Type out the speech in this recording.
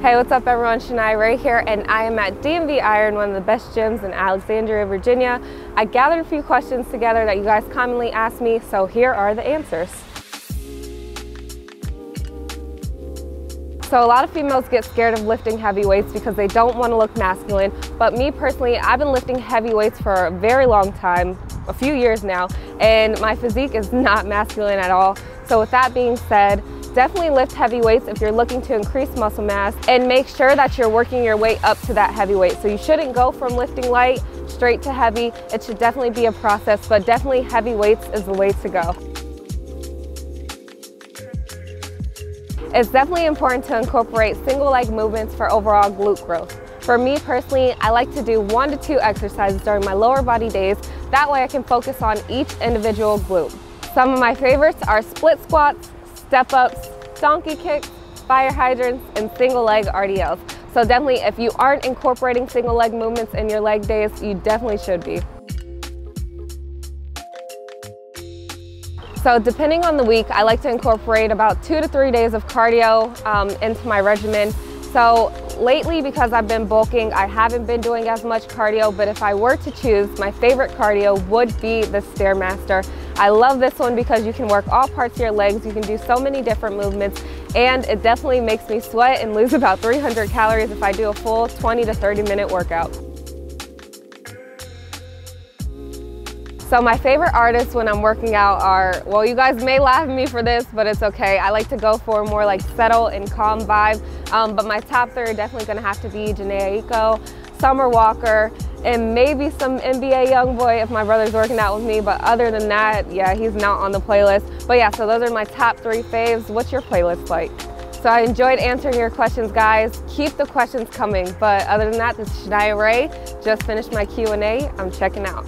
Hey, what's up everyone? Chania Ray here, and I am at DMV Iron, one of the best gyms in Alexandria, Virginia. I gathered a few questions together that you guys commonly ask me, so here are the answers. So a lot of females get scared of lifting heavy weights because they don't want to look masculine, but me personally, I've been lifting heavy weights for a very long time, a few years now, and my physique is not masculine at all. So with that being said, definitely lift heavy weights if you're looking to increase muscle mass, and make sure that you're working your way up to that heavy weight. So you shouldn't go from lifting light straight to heavy. It should definitely be a process, but definitely heavy weights is the way to go. It's definitely important to incorporate single leg movements for overall glute growth. For me personally, I like to do 1 to 2 exercises during my lower body days. That way I can focus on each individual glute. Some of my favorites are split squats, step-ups, donkey kicks, fire hydrants, and single leg RDLs. So definitely, if you aren't incorporating single leg movements in your leg days, you definitely should be. So depending on the week, I like to incorporate about 2 to 3 days of cardio into my regimen. So lately, because I've been bulking, I haven't been doing as much cardio, but if I were to choose, my favorite cardio would be the Stairmaster. I love this one because you can work all parts of your legs, you can do so many different movements, and it definitely makes me sweat and lose about 300 calories if I do a full 20 to 30 minute workout. So my favorite artists when I'm working out are, well, you guys may laugh at me for this, but it's okay. I like to go for a more like settle and calm vibe, but my top 3 are definitely gonna have to be Jhené Aiko, Summer Walker, and maybe some NBA Young Boy if my brother's working out with me, but other than that, yeah, he's not on the playlist. But yeah, so those are my top 3 faves. What's your playlist like? So I enjoyed answering your questions, guys. Keep the questions coming, but other than that, this is Chania Ray. Just finished my Q&A, I'm checking out.